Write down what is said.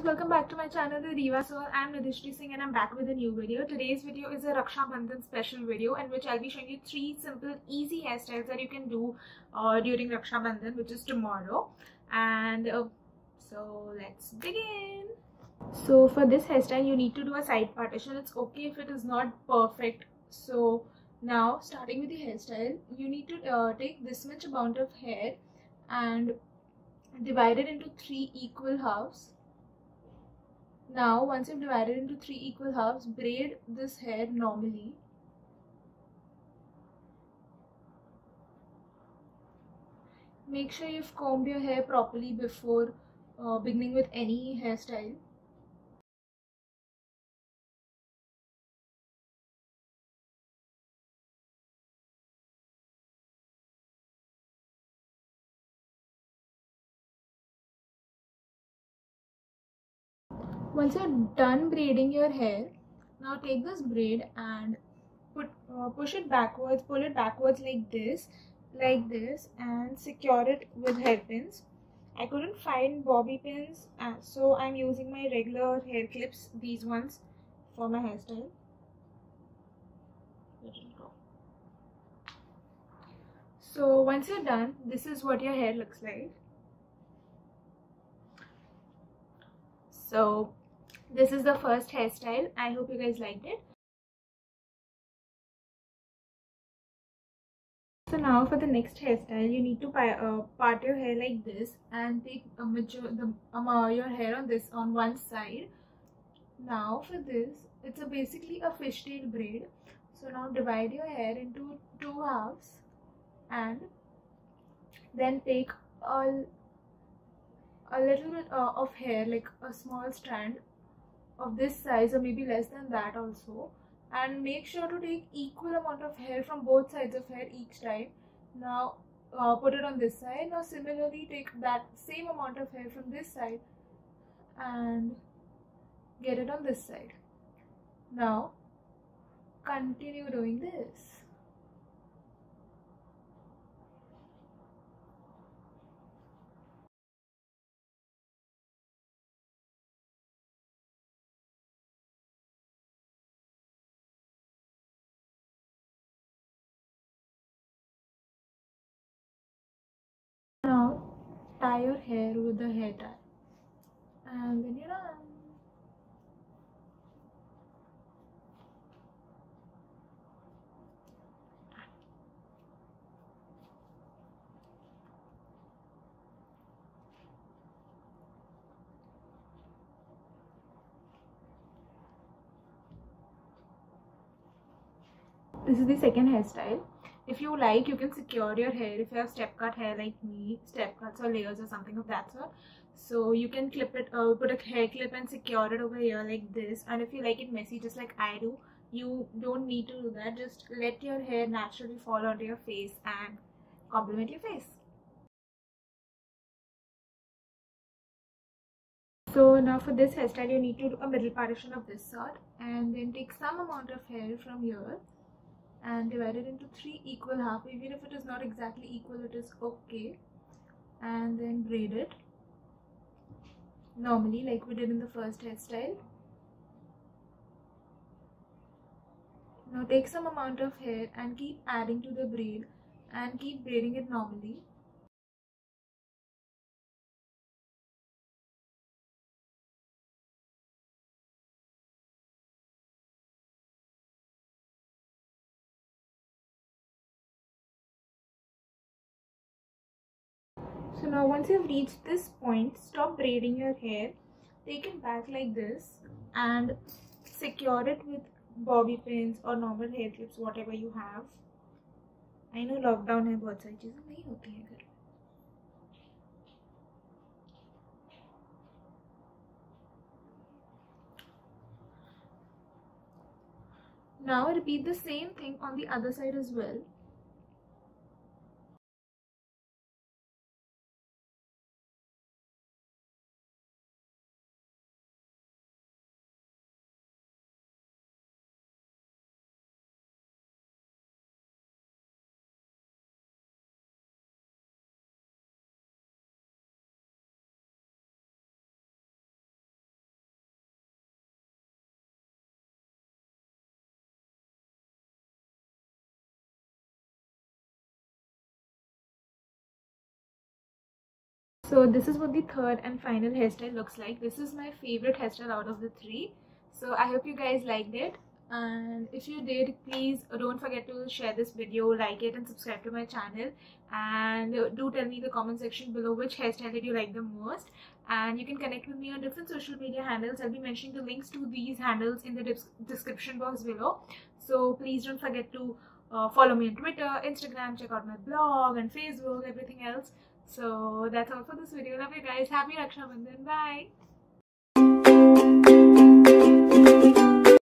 guys, welcome back to my channel The Diva Soul. I am Nidhishree Singh and I am back with a new video. Today's video is a Raksha Bandhan special video in which I'll be showing you 3 simple easy hairstyles that you can do during Raksha Bandhan, which is tomorrow. And so let's begin. So for this hairstyle you need to do a side partition. It's okay if it is not perfect. So now starting with the hairstyle, you need to take this much amount of hair and divide it into 3 equal halves. Now once you've divided into 3 equal halves, braid this hair normally. Make sure you've combed your hair properly before beginning with any hairstyle. Once you're done braiding your hair, now take this braid and push it backwards, pull it backwards like this, and secure it with hairpins. I couldn't find bobby pins, so I'm using my regular hair clips, these ones, for my hairstyle. So once you're done, this is what your hair looks like. So this is the first hairstyle. I hope you guys liked it. So now for the next hairstyle, you need to part your hair like this and take your hair on one side. Now for this, it's basically a fishtail braid. So now divide your hair into 2 halves and then take a little bit of hair, like a small strand of this size or maybe less than that also, and make sure to take equal amount of hair from both sides of hair each time. Now put it on this side. Now similarly take that same amount of hair from this side and get it on this side. Now continue doing this. Now tie your hair with the hair tie and then you're done. This is the second hairstyle. If you like, you can secure your hair. If you have step cut hair like me, step cuts or layers or something of that sort, so you can clip it, put a hair clip and secure it over here like this. And if you like it messy, just like I do, you don't need to do that. Just let your hair naturally fall onto your face and complement your face. So now for this hairstyle, you need to do a middle partition of this sort and then take some amount of hair from here and divide it into 3 equal half. Even if it is not exactly equal, it is okay, and then braid it normally like we did in the first hairstyle. Now take some amount of hair and keep adding to the braid and keep braiding it normally. So now once you've reached this point, stop braiding your hair, take it back like this and secure it with bobby pins or normal hair clips, whatever you have. I know lockdown hai, bahut sari cheeze nahi hoti hai ghar. Now repeat the same thing on the other side as well. So this is what the third and final hairstyle looks like. This is my favorite hairstyle out of the three. So I hope you guys liked it, and if you did, please don't forget to share this video, like it and subscribe to my channel, and do tell me in the comment section below which hairstyle did you like the most. And you can connect with me on different social media handles. I'll be mentioning the links to these handles in the description box below, so please don't forget to follow me on Twitter, Instagram, check out my blog and Facebook, everything else. So that's all for this video. Love you guys. Happy Raksha Bandhan. Bye.